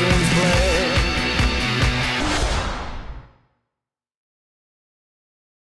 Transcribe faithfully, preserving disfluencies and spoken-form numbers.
passion's blade.